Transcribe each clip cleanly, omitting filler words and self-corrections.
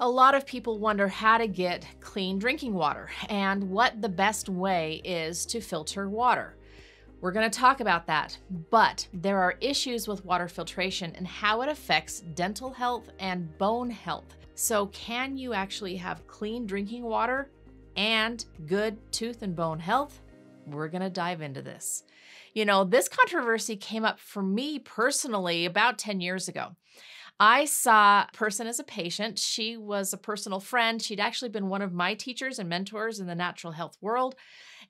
A lot of people wonder how to get clean drinking water and what the best way is to filter water. We're going to talk about that, but there are issues with water filtration and how it affects dental health and bone health. So can you actually have clean drinking water and good tooth and bone health? We're going to dive into this. You know, this controversy came up for me personally about 10 years ago. I saw a person as a patient. She was a personal friend. She'd actually been one of my teachers and mentors in the natural health world.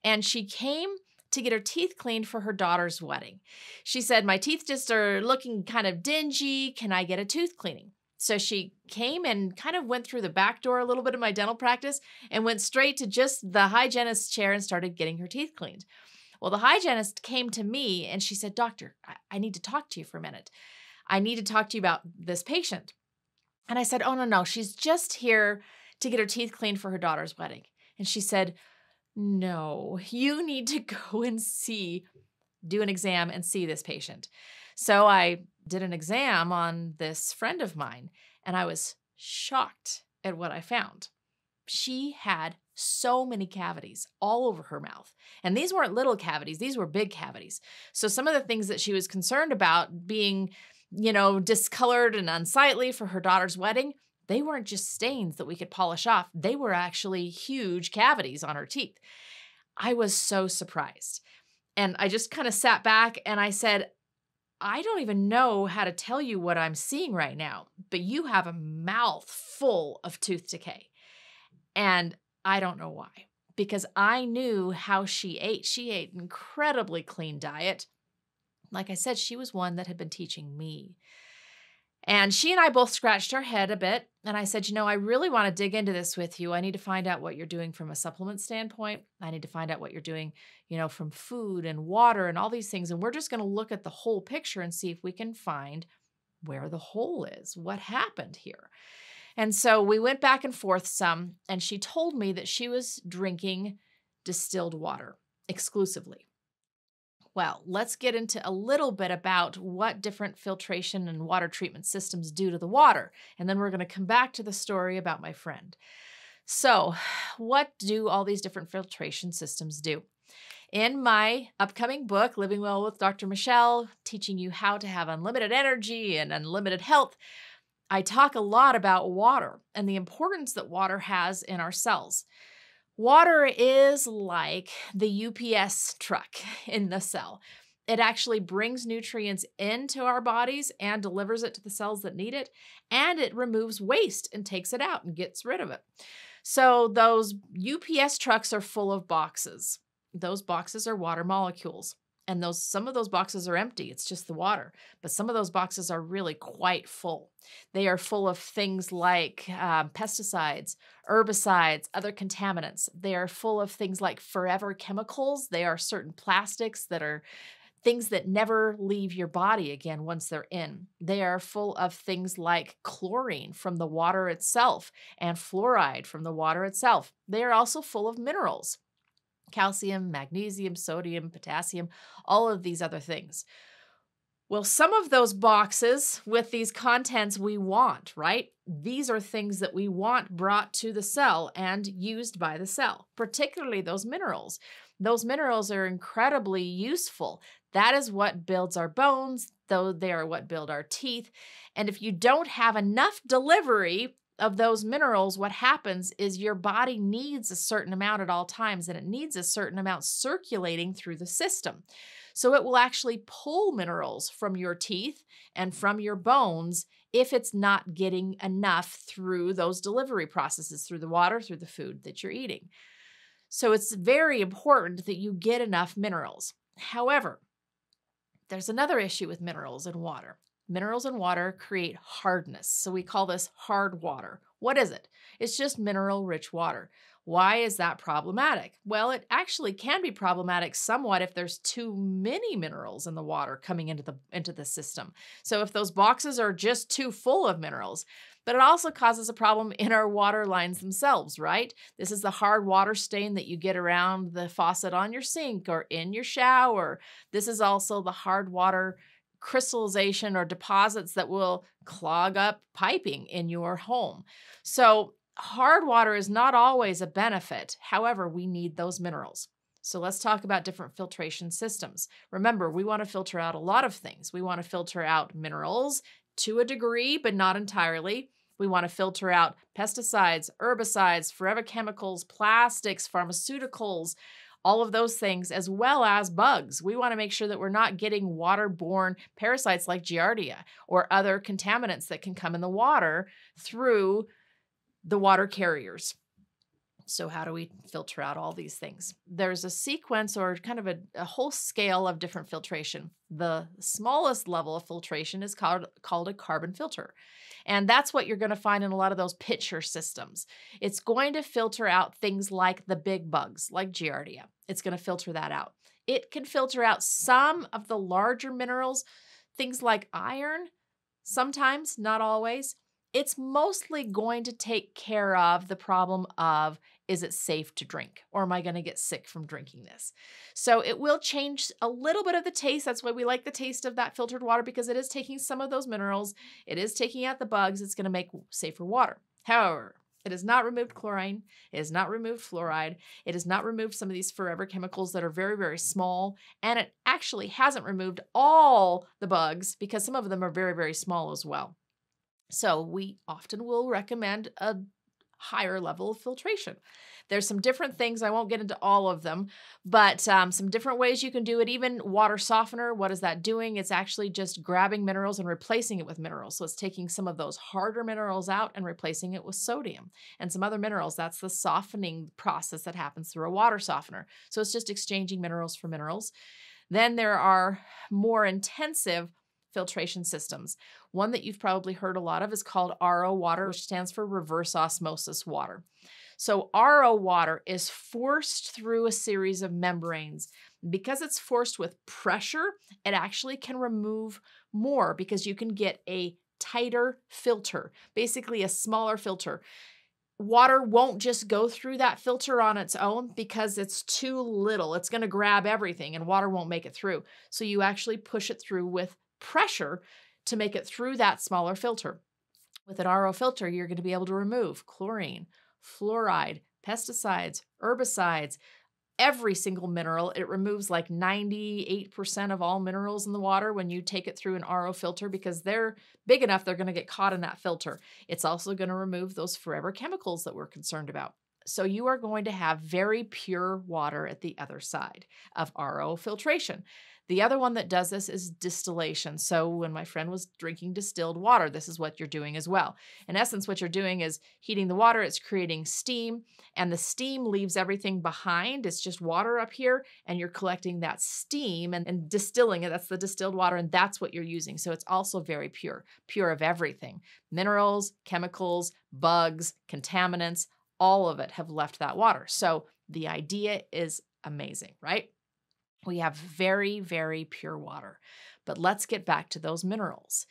And she came to get her teeth cleaned for her daughter's wedding. She said, "My teeth just are looking kind of dingy. Can I get a tooth cleaning?" So she came and kind of went through the back door a little bit of my dental practice and went straight to just the hygienist's chair and started getting her teeth cleaned. Well, the hygienist came to me and she said, "Doctor, I need to talk to you for a minute. I need to talk to you about this patient." And I said, "Oh, no, she's just here to get her teeth cleaned for her daughter's wedding." And she said, "No, you need to go and do an exam and see this patient." So I did an exam on this friend of mine, and I was shocked at what I found. She had so many cavities all over her mouth. And these weren't little cavities, these were big cavities. So some of the things that she was concerned about being, you know, discolored and unsightly for her daughter's wedding, they weren't just stains that we could polish off. They were actually huge cavities on her teeth. I was so surprised. And I just kind of sat back and I said, "I don't even know how to tell you what I'm seeing right now, but you have a mouth full of tooth decay." And I don't know why, because I knew how she ate. She ate an incredibly clean diet. Like I said, she was one that had been teaching me. And she and I both scratched our head a bit. And I said, "You know, I really want to dig into this with you. I need to find out what you're doing from a supplement standpoint. I need to find out what you're doing, you know, from food and water and all these things. And we're just going to look at the whole picture and see if we can find where the hole is, what happened here." And so we went back and forth some, and she told me that she was drinking distilled water exclusively. Well, let's get into a little bit about what different filtration and water treatment systems do to the water. And then we're going to come back to the story about my friend. So what do all these different filtration systems do? In my upcoming book, Living Well with Dr. Michelle, teaching you how to have unlimited energy and unlimited health, I talk a lot about water and the importance that water has in our cells. Water is like the UPS truck in the cell. It actually brings nutrients into our bodies and delivers it to the cells that need it, and it removes waste and takes it out and gets rid of it. So those UPS trucks are full of boxes. Those boxes are water molecules. And some of those boxes are empty. It's just the water. But some of those boxes are really quite full. They are full of things like pesticides, herbicides, other contaminants. They are full of things like forever chemicals. They are certain plastics that are things that never leave your body again once they're in. They are full of things like chlorine from the water itself and fluoride from the water itself. They are also full of minerals. Calcium, magnesium, sodium, potassium, all of these other things. Well, some of those boxes with these contents we want, right? These are things that we want brought to the cell and used by the cell, particularly those minerals. Those minerals are incredibly useful. That is what builds our bones, though they are what build our teeth. And if you don't have enough delivery of those minerals, what happens is your body needs a certain amount at all times, and it needs a certain amount circulating through the system. So it will actually pull minerals from your teeth and from your bones if it's not getting enough through those delivery processes, through the water, through the food that you're eating. So it's very important that you get enough minerals. However, there's another issue with minerals and water. Minerals and water create hardness. So we call this hard water. What is it? It's just mineral-rich water. Why is that problematic? Well, it actually can be problematic somewhat if there's too many minerals in the water coming into the system. So if those boxes are just too full of minerals, but it also causes a problem in our water lines themselves, right? This is the hard water stain that you get around the faucet on your sink or in your shower. This is also the hard water crystallization or deposits that will clog up piping in your home. So hard water is not always a benefit. However, we need those minerals. So let's talk about different filtration systems. Remember, we want to filter out a lot of things. We want to filter out minerals to a degree, but not entirely. We want to filter out pesticides, herbicides, forever chemicals, plastics, pharmaceuticals, all of those things, as well as bugs. We want to make sure that we're not getting waterborne parasites like Giardia or other contaminants that can come in the water through the water carriers. So how do we filter out all these things? There's a sequence or kind of a whole scale of different filtration. The smallest level of filtration is called a carbon filter. And that's what you're going to find in a lot of those pitcher systems. It's going to filter out things like the big bugs, like Giardia. It's going to filter that out. It can filter out some of the larger minerals, things like iron, sometimes, not always. It's mostly going to take care of the problem of, is it safe to drink? Or am I going to get sick from drinking this? So it will change a little bit of the taste. That's why we like the taste of that filtered water, because it is taking some of those minerals. It is taking out the bugs. It's going to make safer water. However, it has not removed chlorine. It has not removed fluoride. It has not removed some of these forever chemicals that are very, very small. And it actually hasn't removed all the bugs, because some of them are very, very small as well. So we often will recommend a higher level of filtration. There's some different things, I won't get into all of them, but some different ways you can do it. Even water softener, what is that doing? It's actually just grabbing minerals and replacing it with minerals. So it's taking some of those harder minerals out and replacing it with sodium and some other minerals. That's the softening process that happens through a water softener. So it's just exchanging minerals for minerals. Then there are more intensive filtration systems. One that you've probably heard a lot of is called RO water, which stands for reverse osmosis water. So RO water is forced through a series of membranes. Because it's forced with pressure, it actually can remove more because you can get a tighter filter, basically a smaller filter. Water won't just go through that filter on its own because it's too little. It's going to grab everything and water won't make it through. So you actually push it through with pressure to make it through that smaller filter. With an RO filter, you're going to be able to remove chlorine, fluoride, pesticides, herbicides, every single mineral. It removes like 98% of all minerals in the water when you take it through an RO filter because they're big enough, they're going to get caught in that filter. It's also going to remove those forever chemicals that we're concerned about. So you are going to have very pure water at the other side of RO filtration. The other one that does this is distillation. So when my friend was drinking distilled water, this is what you're doing as well. In essence, what you're doing is heating the water, it's creating steam, and the steam leaves everything behind. It's just water up here, and you're collecting that steam and distilling it. That's the distilled water, and that's what you're using. So it's also very pure, pure of everything. Minerals, chemicals, bugs, contaminants, all of it have left that water. So the idea is amazing, right? We have very, very pure water, but let's get back to those minerals.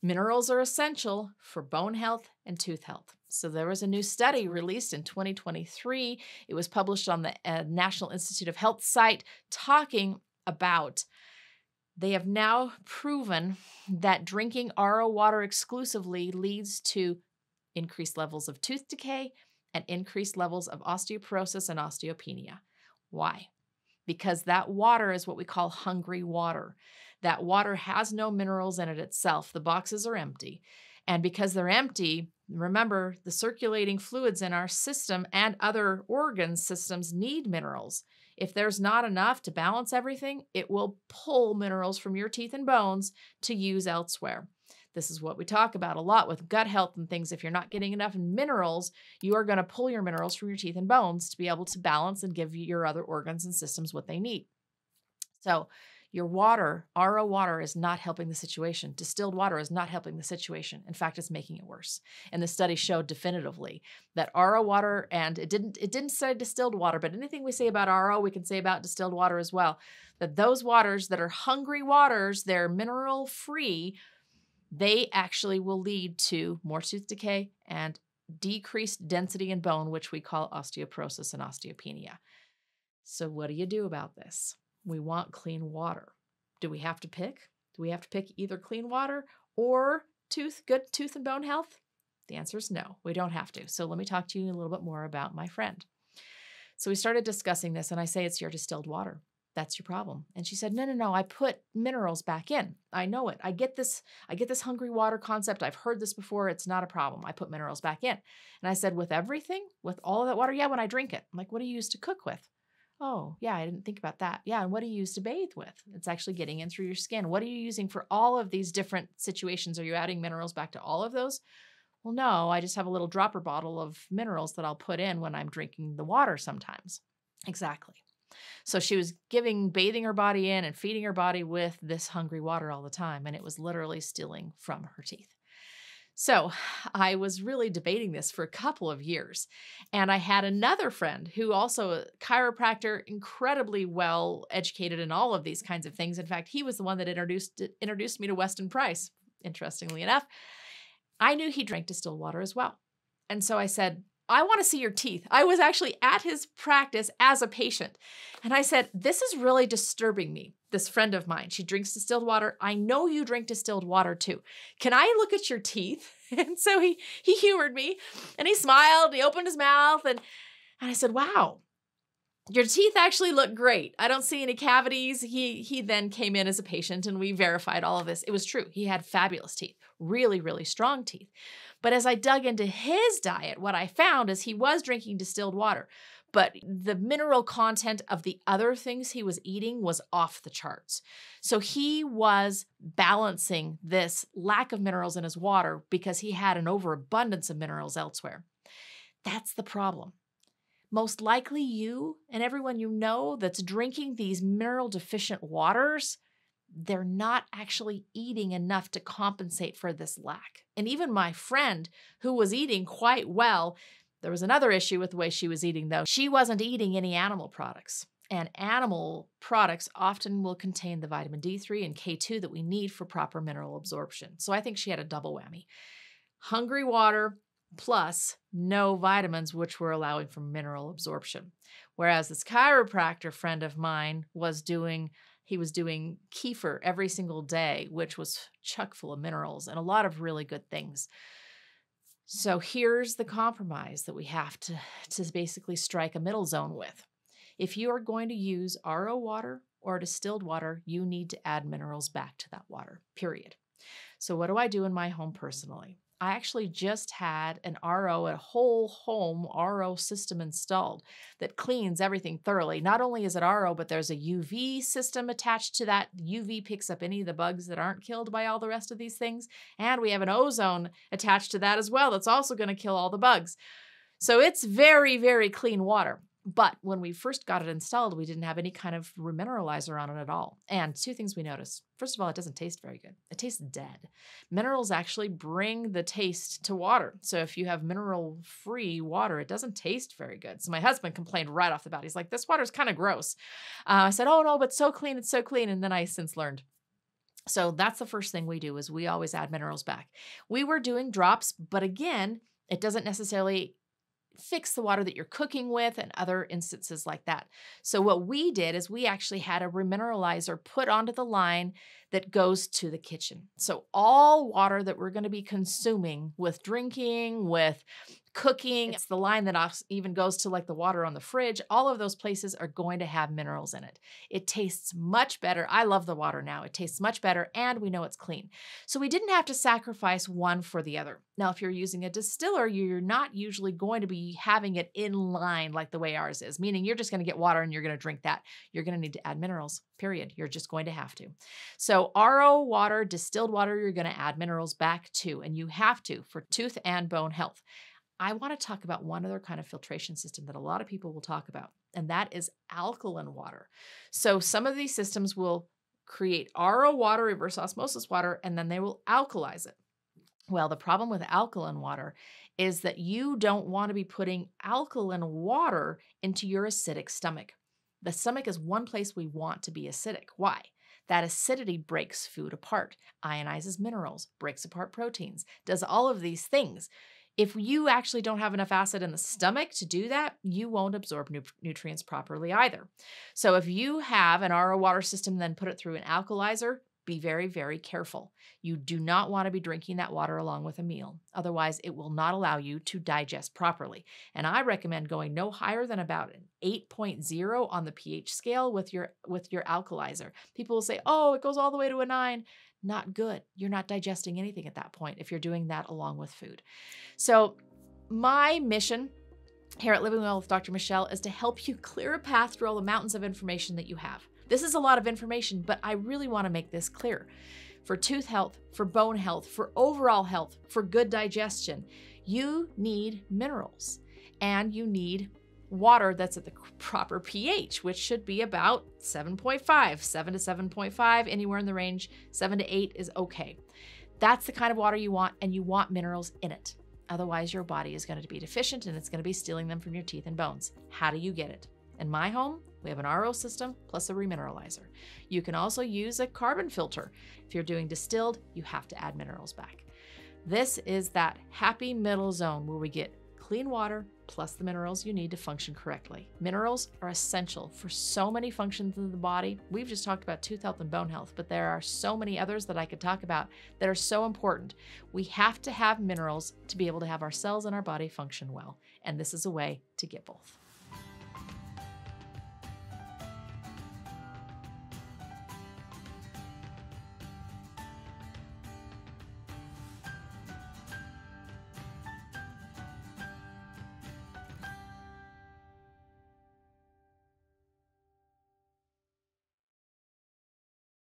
Minerals are essential for bone health and tooth health. So there was a new study released in 2023. It was published on the National Institute of Health site talking about they have now proven that drinking RO water exclusively leads to increased levels of tooth decay and increased levels of osteoporosis and osteopenia. Why? Because that water is what we call hungry water. That water has no minerals in it itself. The boxes are empty. And because they're empty, remember, the circulating fluids in our system and other organ systems need minerals. If there's not enough to balance everything, it will pull minerals from your teeth and bones to use elsewhere. This is what we talk about a lot with gut health and things. If you're not getting enough minerals, you are going to pull your minerals from your teeth and bones to be able to balance and give your other organs and systems what they need. So your water, RO water, is not helping the situation. Distilled water is not helping the situation. In fact, it's making it worse. And the study showed definitively that RO water, and it didn't say distilled water, but anything we say about RO, we can say about distilled water as well, that those waters that are hungry waters, they're mineral-free, they actually will lead to more tooth decay and decreased density in bone, which we call osteoporosis and osteopenia. So what do you do about this? We want clean water. Do we have to pick? Do we have to pick either clean water or good tooth and bone health? The answer is no, we don't have to. So let me talk to you a little bit more about my friend. So we started discussing this and I say, it's your distilled water. That's your problem. And she said, no, I put minerals back in. I know it. I get this hungry water concept. I've heard this before. It's not a problem. I put minerals back in. And I said, with everything, with all of that water? Yeah, when I drink it. I'm like, what do you use to cook with? Oh, yeah, I didn't think about that. Yeah, and what do you use to bathe with? It's actually getting in through your skin. What are you using for all of these different situations? Are you adding minerals back to all of those? Well, no, I just have a little dropper bottle of minerals that I'll put in when I'm drinking the water sometimes. Exactly. So she was bathing her body in and feeding her body with this hungry water all the time. And it was literally stealing from her teeth. So I was really debating this for a couple of years. And I had another friend who also a chiropractor, incredibly well educated in all of these kinds of things. In fact, he was the one that introduced me to Weston Price, interestingly enough. I knew he drank distilled water as well. And so I said, I want to see your teeth. I was actually at his practice as a patient. And I said, this is really disturbing me, this friend of mine. She drinks distilled water. I know you drink distilled water too. Can I look at your teeth? And so he humored me and he smiled, and he opened his mouth and I said, wow, your teeth actually look great. I don't see any cavities. He then came in as a patient and we verified all of this. It was true. He had fabulous teeth, really, really strong teeth. But as I dug into his diet, what I found is he was drinking distilled water, but the mineral content of the other things he was eating was off the charts. So he was balancing this lack of minerals in his water because he had an overabundance of minerals elsewhere. That's the problem. Most likely you and everyone you know that's drinking these mineral deficient waters, they're not actually eating enough to compensate for this lack. And even my friend who was eating quite well, there was another issue with the way she was eating though. She wasn't eating any animal products. And animal products often will contain the vitamin D3 and K2 that we need for proper mineral absorption. So I think she had a double whammy. Hungry water plus no vitamins, which were allowing for mineral absorption. Whereas this chiropractor friend of mine was doing kefir every single day, which was chock full of minerals and a lot of really good things. So here's the compromise that we have to basically strike a middle zone with. If you are going to use RO water or distilled water, you need to add minerals back to that water, period. So what do I do in my home personally? I actually just had an RO, a whole home RO system installed that cleans everything thoroughly. Not only is it RO, but there's a UV system attached to that. UV picks up any of the bugs that aren't killed by all the rest of these things. And we have an ozone attached to that as well that's also going to kill all the bugs. So it's very, very clean water. But when we first got it installed, we didn't have any kind of remineralizer on it at all. And two things we noticed. First of all, it doesn't taste very good. It tastes dead. Minerals actually bring the taste to water. So if you have mineral-free water, it doesn't taste very good. So my husband complained right off the bat. He's like, this water's kind of gross. I said, oh no, but so clean, it's so clean. And then I since learned. So that's the first thing we do is we always add minerals back. We were doing drops, but again, it doesn't necessarily fix the water that you're cooking with and other instances like that. So what we did is we actually had a remineralizer put onto the line that goes to the kitchen. So all water that we're going to be consuming with drinking, with cooking, it's the line that even goes to like the water on the fridge. All of those places are going to have minerals in it. It tastes much better. I love the water now. It tastes much better and we know it's clean. So we didn't have to sacrifice one for the other. Now, if you're using a distiller, you're not usually going to be having it in line like the way ours is, meaning you're just going to get water and you're going to drink that. You're going to need to add minerals, period. You're just going to have to. So RO water, distilled water, you're going to add minerals back to, and you have to for tooth and bone health. I want to talk about one other kind of filtration system that a lot of people will talk about, and that is alkaline water. So some of these systems will create RO water, reverse osmosis water, and then they will alkalize it. Well, the problem with alkaline water is that you don't want to be putting alkaline water into your acidic stomach. The stomach is one place we want to be acidic. Why? That acidity breaks food apart, ionizes minerals, breaks apart proteins, does all of these things. If you actually don't have enough acid in the stomach to do that, you won't absorb nutrients properly either. So if you have an RO water system, then put it through an alkalizer, be very, very careful. You do not want to be drinking that water along with a meal. Otherwise, it will not allow you to digest properly. And I recommend going no higher than about an 8.0 on the pH scale with your alkalizer. People will say, oh, it goes all the way to a 9. Not good. You're not digesting anything at that point if you're doing that along with food. So my mission here at Living Well with Dr. Michelle is to help you clear a path through all the mountains of information that you have. This is a lot of information, but I really want to make this clear. For tooth health, for bone health, for overall health, for good digestion, you need minerals and you need water that's at the proper pH, which should be about 7.5, 7 to 7.5, anywhere in the range, 7 to 8 is okay. That's the kind of water you want, and you want minerals in it. Otherwise, your body is going to be deficient and it's going to be stealing them from your teeth and bones. How do you get it? In my home, we have an RO system plus a remineralizer. You can also use a carbon filter. If you're doing distilled, you have to add minerals back. This is that happy middle zone where we get clean water plus the minerals you need to function correctly. Minerals are essential for so many functions in the body. We've just talked about tooth health and bone health, but there are so many others that I could talk about that are so important. We have to have minerals to be able to have our cells and our body function well. And this is a way to get both.